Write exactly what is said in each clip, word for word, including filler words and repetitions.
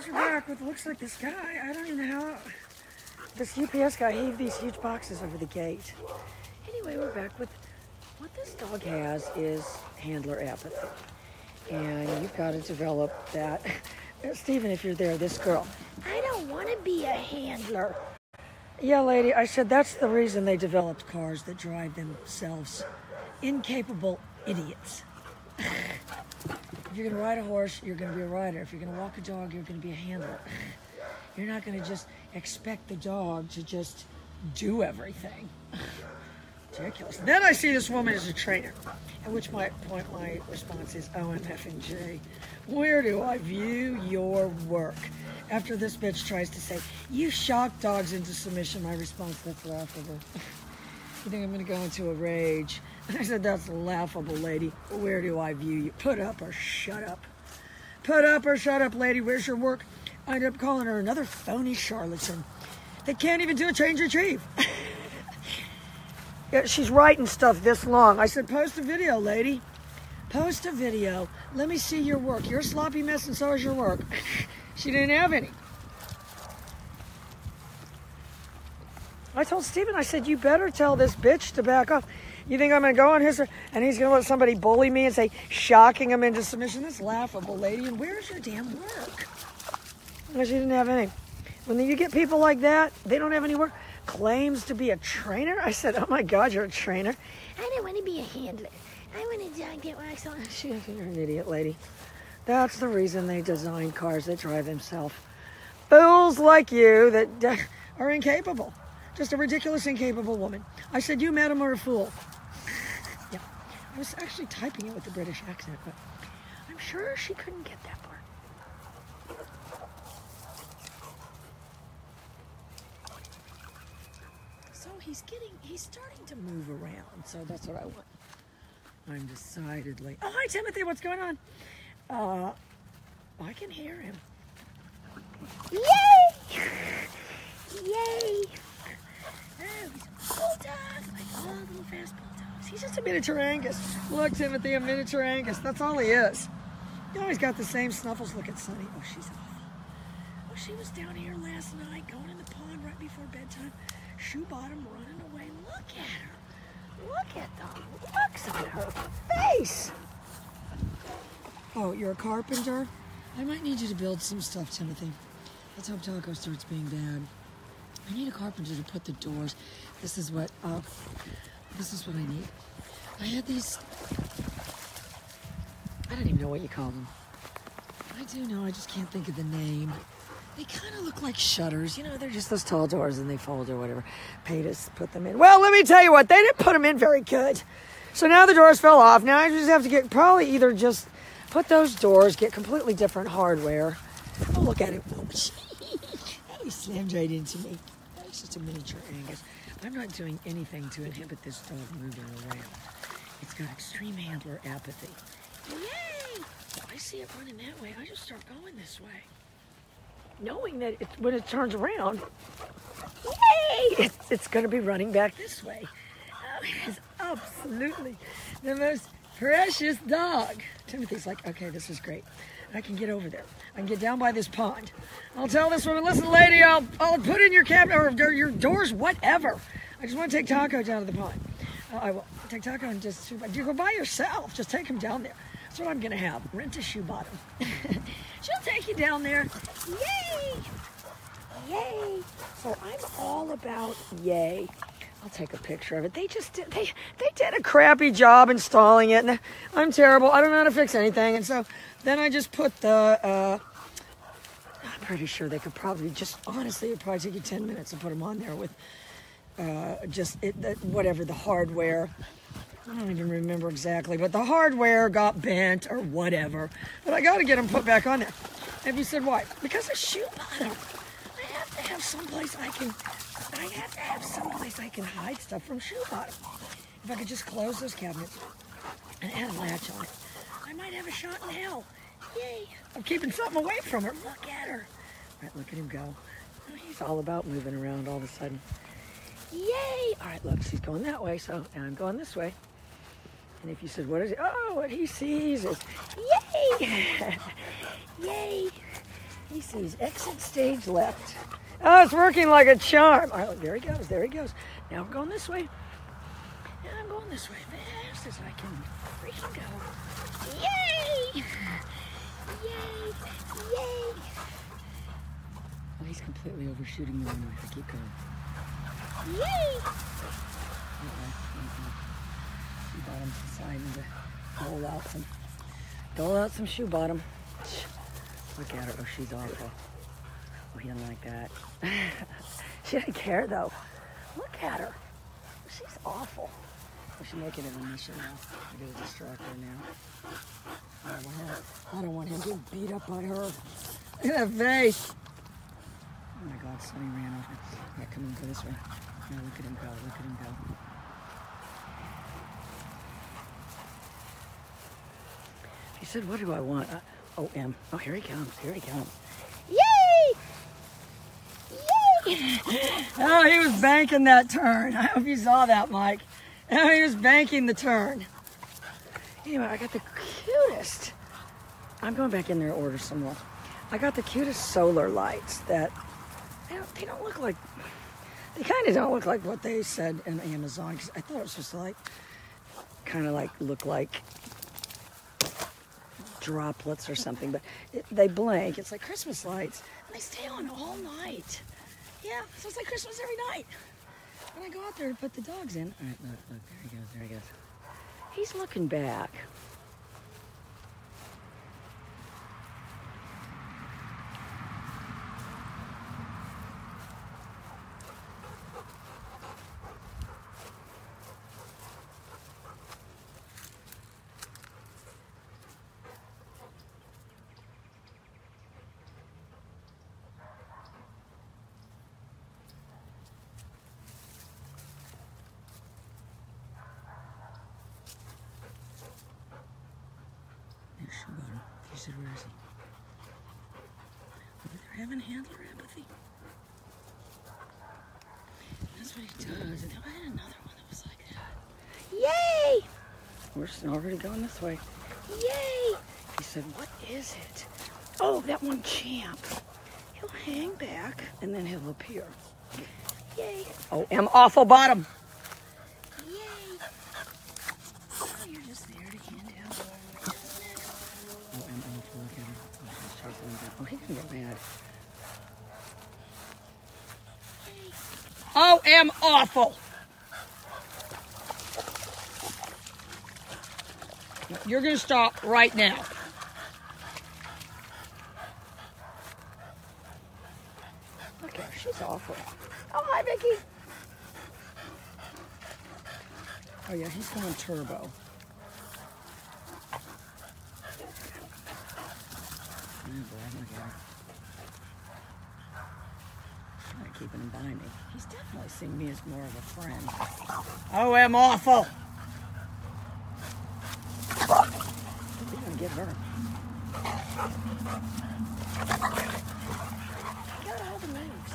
charge you back with looks like this guy. I don't even know how. This U P S guy heaved these huge boxes over the gate. Anyway, we're back with what this dog has is handler apathy. And you've got to develop that. Stephen, if you're there, this girl. I don't want to be a handler. Yeah, lady, I said that's the reason they developed cars that drive themselves. Incapable idiots. If you're gonna ride a horse, you're gonna be a rider. If you're gonna walk a dog, you're gonna be a handler. You're not gonna just expect the dog to just do everything. Ridiculous. Then I see this woman as a trainer, at which my point my response is O M F and G. Where do I view your work? After this bitch tries to say, you shock dogs into submission, my response, that's laughable. You think I'm gonna go into a rage? I said, that's laughable, lady. Where do I view you? Put up or shut up. Put up or shut up, lady. Where's your work? I end up calling her another phony charlatan. They can't even do a change retrieve. Yeah, she's writing stuff this long. I said, post a video, lady. Post a video. Let me see your work. You're a sloppy mess and so is your work. She didn't have any. I told Stephen, I said, you better tell this bitch to back off. You think I'm going to go on his, and he's going to let somebody bully me and say, shocking him into submission? That's laughable, lady. And where's your damn work? Because she didn't have any. When you get people like that, they don't have any work. Claims to be a trainer? I said, oh my God, you're a trainer. I don't want to be a handler. I want a dog that walks on. You're an idiot, lady. That's the reason they designed cars that drive themselves. Fools like you that are incapable. Just a ridiculous, incapable woman. I said, you, madam, are a fool. Yeah. I was actually typing it with a British accent, but I'm sure she couldn't get that part. So he's getting, he's starting to move around. So that's what I want. I'm decidedly. Oh, hi, Timothy. What's going on? Uh, I can hear him. Yay! Yay! Oh, he's a bulldog, like all little fast bulldogs. He's just a miniature Angus. Look, Timothy, a miniature Angus. That's all he is. You know, he's got the same snuffles. Look at Sunny. Oh, she's off. Oh, she was down here last night, going in the pond right before bedtime. Shoe bottom running away. Look at her. Look at the looks on her face. Oh, you're a carpenter? I might need you to build some stuff, Timothy. Let's hope Taco starts being bad. I need a carpenter to put the doors. This is what, uh, this is what I need. I had these, I don't even know what you call them. I do know, I just can't think of the name. They kind of look like shutters. You know, they're just those tall doors and they fold or whatever. Paytas put them in. Well, let me tell you what, they didn't put them in very good. So now the doors fell off. Now I just have to get, probably either just put those doors, get completely different hardware. Oh, look at it. Oh, he slammed right into me. It's just a miniature Angus. I'm not doing anything to inhibit this dog moving around. It's got extreme handler apathy. Yay! I see it running that way. I just start going this way. Knowing that it, when it turns around, yay! It, it's going to be running back this way. Oh, it is absolutely the most precious dog. Timothy's like, okay, this is great. I can get over there. I can get down by this pond. I'll tell this woman, listen, lady, I'll, I'll put in your cabinet or your doors, whatever. I just want to take Taco down to the pond. Uh, I will take Taco and just, you go by yourself. Just take him down there. That's what I'm going to have. Rent a shoe bottom. She'll take you down there. Yay! Yay! So I'm all about yay. I'll take a picture of it. They just did, they, they did a crappy job installing it. And I'm terrible. I don't know how to fix anything. And so then I just put the, uh, I'm pretty sure they could probably just, honestly, it'd probably take you ten minutes to put them on there with uh, just it, the, whatever, the hardware. I don't even remember exactly, but the hardware got bent or whatever. But I got to get them put back on there. And you said, why? Because of shoe bottom. I have to have someplace I can... I have to have someplace I can hide stuff from shoe bottom. If I could just close those cabinets and add a latch on it, I might have a shot in hell. Yay! I'm keeping something away from her. Look at her. All right, look at him go. Oh, he's all about moving around all of a sudden. Yay! All right, look, she's going that way, so now I'm going this way. And if you said, what is it? Oh, what he sees is, yay! Yay! He sees exit stage left. Oh, it's working like a charm. All right, there he goes, there he goes. Now we're going this way. Now I'm going this way fast as I can freaking go. Yay! Yay! Yay! Oh, he's completely overshooting the runway. I keep going. Yay! Uh-uh. Shoe bottom's deciding to dole out some, dole out some shoe bottom. Look at her. Oh, she's awful. Oh, he didn't like that. She didn't care, though. Look at her. She's awful. Oh, she's making it on Misha now. I'm going to distract her now. I don't want her. I don't want him getting beat up by her. Look at that face. Oh, my God. Sonny ran off. Yeah, come on. Go this way. Now look at him go. Look at him go. He said, what do I want? I Oh, M. Oh, here he comes. Here he comes. Yay! Yay! Oh, he was banking that turn. I hope you saw that, Mike. Oh, he was banking the turn. Anyway, I got the cutest. I'm going back in there to order some more. I got the cutest solar lights that, they don't, they don't look like, they kind of don't look like what they said in Amazon. Cause I thought it was just like, kind of like, look like, droplets or something, but it, they blink. It's like Christmas lights, and they stay on all night. Yeah, so it's like Christmas every night. When I go out there to put the dogs in. All right, look, look, there he goes, there he goes. He's looking back. Said, where is he? Oh, they're having handler empathy. That's what he does. And then I had another one that was like that. Yay! We're already going this way. Yay! He said, what is it? Oh, that one champ. He'll hang back and then he'll appear. Yay! Oh, I'm awful bottom. Oh, he didn't get mad. Oh, am awful. You're going to stop right now. Look at her. She's awful. Oh, hi, Vicky. Oh, yeah, he's going turbo. I'm not keeping him by me. He's definitely seeing me as more of a friend. Oh, I'm awful. We didn't get her. He got all the moves.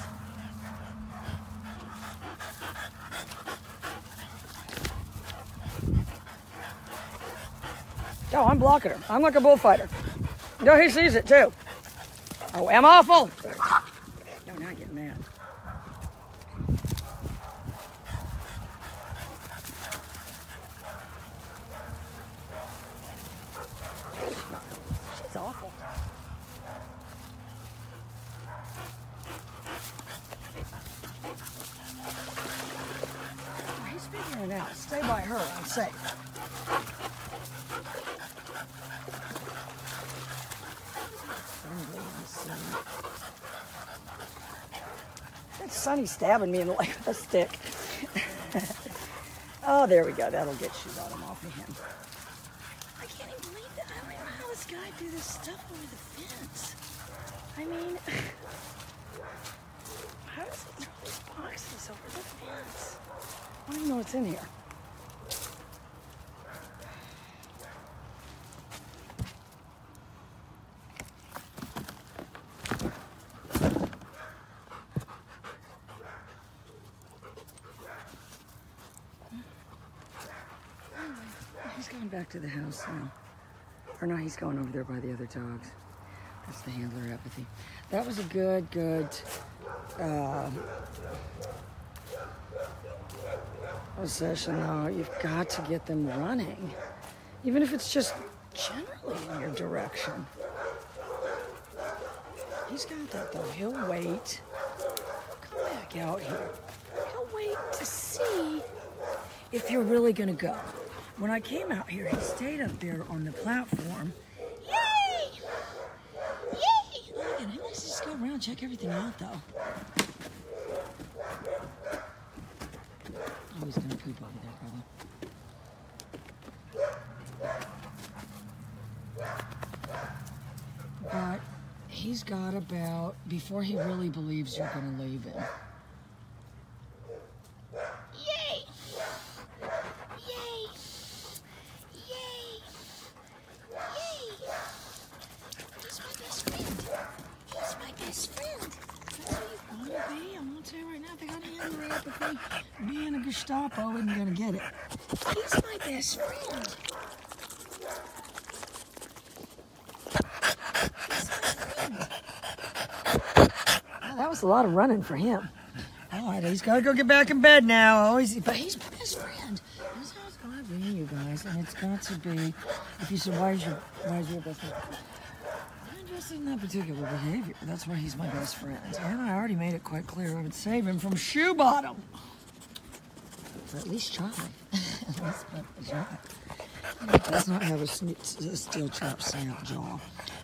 Oh, I'm blocking her. I'm like a bullfighter. No, he sees it too. Oh, I'm awful. No, now I get mad. She's awful. Oh, he's figuring it out. Stay by her. I'm safe. That Sonny's stabbing me in the leg with a stick. Oh, there we go. That'll get shoe bottom off of him. I can't even believe that. I don't even know how this guy do this stuff over the fence. I mean, how does he throw these boxes over the fence? I don't even know what's in here. He's going back to the house now. Or no, he's going over there by the other dogs. That's the handler apathy. That was a good, good, uh, obsession though. You've got to get them running. Even if it's just generally in your direction. He's got that though. He'll wait. Come back out here. He'll wait to see if you're really gonna go. When I came out here, he stayed up there on the platform. Yay! Yay! Look at him. Let's just go around and check everything out, though. Oh, he's gonna poop over there, brother. But he's got about, before he really believes you're gonna leave him. Being a Gestapo isn't gonna get it. He's my best friend. He's my friend. Wow, that was a lot of running for him. All right, he's gotta go get back in bed now. Oh, he's, but he's my best friend. That's how it's gonna be, you guys. And it's got to be. If you said, why is your, why is your best friend? I'm interested in that particular behavior. That's why he's my best friend. And I already made it quite clear I would save him from shoe bottom. At least try. At least try. It does not have a, a steel trap snap jaw.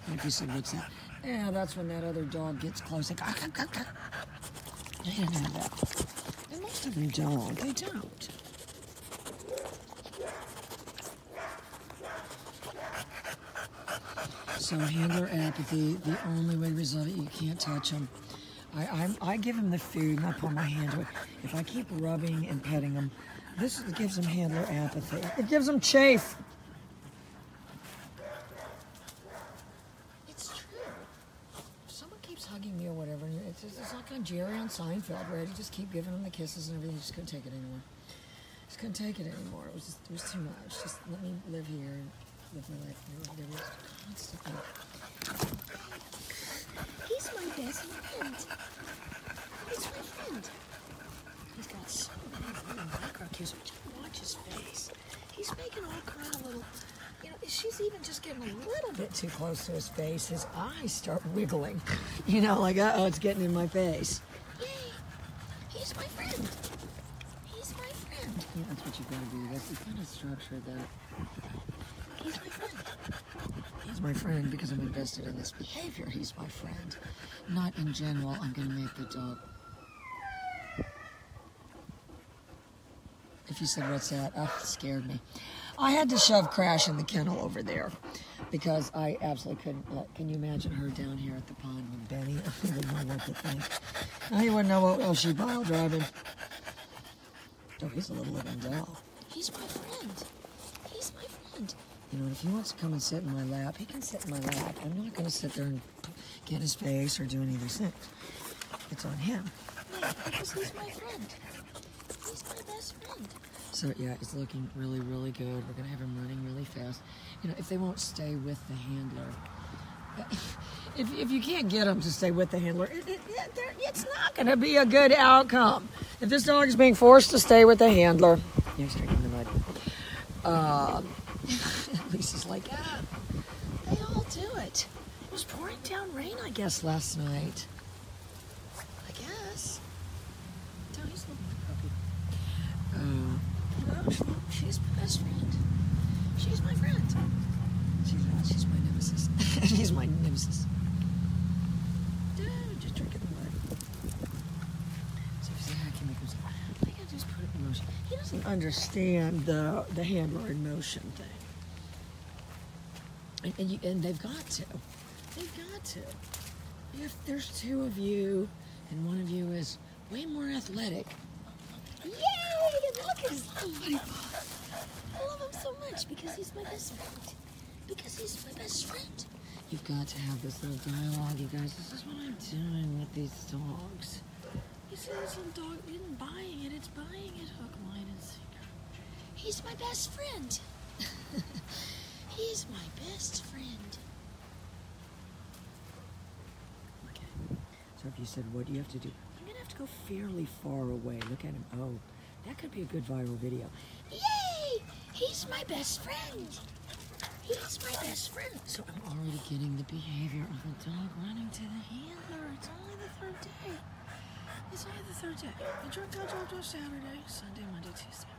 And if you said, what's that? Yeah, that's when that other dog gets close. Like, ah, ah, ah. They didn't have that. And most of them don't. They don't. So handler apathy, the only way to resolve it, you can't touch them. I, I'm, I give him the food and I put my hand to it. If I keep rubbing and petting him, this gives him handler apathy. It gives him chafe. It's true. If someone keeps hugging me or whatever, it's, it's like on Jerry on Seinfeld, where you just keep giving him the kisses and everything. You just couldn't take it anymore. Just couldn't take it anymore. It was just, it was too much. Just let me live here and live my life. There was constantly. He's my best friend. He's my friend. He's got so many little micro cues. Just watch his face. He's making all kind of little, you know, she's even just getting a little bit too close to his face. His eyes start wiggling. You know, like, uh-oh, it's getting in my face. Yay. He's my friend. He's my friend. Yeah, that's what you got to do. That's the kind of structure that... He's my friend. He's my friend because I'm invested in this behavior. He's my friend. Not in general, I'm going to make the dog. If you said, what's that? Oh, it scared me. I had to shove Crash in the kennel over there because I absolutely couldn't let. Can you imagine her down here at the pond with Benny? I wouldn't know what to think. I wouldn't know what else she'd pile driving. Oh, he's a little living doll. He's my friend. He's my friend. You know, if he wants to come and sit in my lap, he can sit in my lap. I'm not going to sit there and get in his face or do any of these things. It's on him. Yeah, because he's my friend. He's my best friend. So, yeah, it's looking really, really good. We're going to have him running really fast. You know, if they won't stay with the handler, if, if you can't get them to stay with the handler, it, it, it, it's not going to be a good outcome. If this dog is being forced to stay with the handler, you're drinking the mud. Uh, Lisa's like, ah, they all do it. It was pouring down rain, I guess, last night. I guess. Tony's little puppy. Uh, no, she's my best friend. She's my friend. She's, uh, she's my nemesis. She's my nemesis. Dude, just drink it in the mud. So if you say, I can make him stop. I gotta just put it in motion. He doesn't understand the, the handler in motion thing. And, and, you, and they've got to. They've got to. If there's two of you, and one of you is way more athletic. Yay! Look at his little buddy. I love him so much because he's my best friend. Because he's my best friend. You've got to have this little dialogue, you guys. This is what I'm doing with these dogs. You see this little dog isn't buying it. It's buying it hook, line, and sinker. He's my best friend. He's my best friend. Sophie said, what do you have to do? I'm going to have to go fairly far away. Look at him. Oh, that could be a good viral video. Yay! He's my best friend. He's my best friend. So I'm already getting the behavior of a dog running to the handler. It's only the third day. It's only the third day. I dropped out, dropped off Saturday, Sunday, Monday, Tuesday.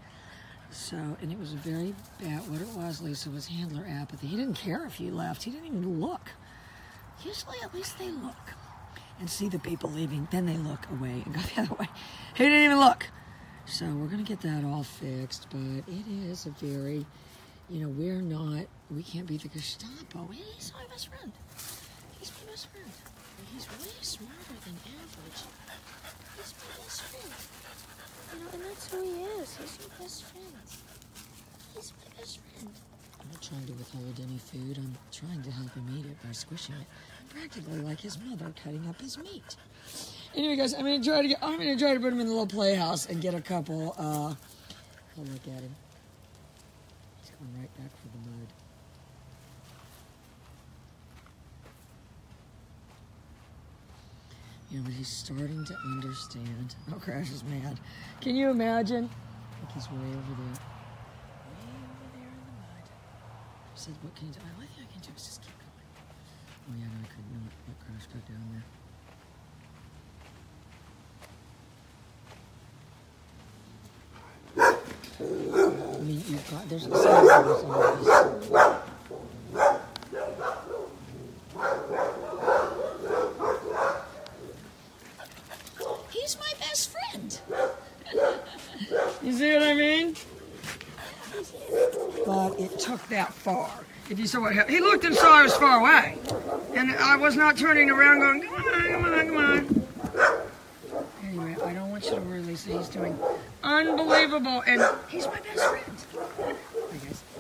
So, and it was a very bad, what it was, Lisa, was handler apathy. He didn't care if you left. He didn't even look. Usually, at least they look and see the people leaving. Then they look away and go the other way. He didn't even look. So we're going to get that all fixed, but it is a very, you know, we're not, we can't be the Gestapo. He's my best friend. He's my best friend. He's way smarter than average. He's my best friend. You know, and that's who he is. He's my best friend. He's my best friend. I'm not trying to withhold any food. I'm trying to help him eat it by squishing it. I'm practically like his mother cutting up his meat. Anyway, guys, I'm going to try to get, I'm going to try to put him in the little playhouse and get a couple, uh, I'll look at him. He's going right back for the mud. You know, but he's starting to understand. Oh, Crash is mad. Can you imagine? Look, he's way over there. Way over there in the mud. I said, what can you do? The only thing I can do is just keep going. Oh, yeah, no, I couldn't let, let Crash go down there. I mean, you've got, there's a sound on this. He's my best friend. You see what I mean? But it took that far. If you saw what happened, he looked and saw I was far away. And I was not turning around going, come on, come on, come on. Anyway, I don't want you to worry, Lisa. He's doing unbelievable, and he's my best friend. Hi, guys.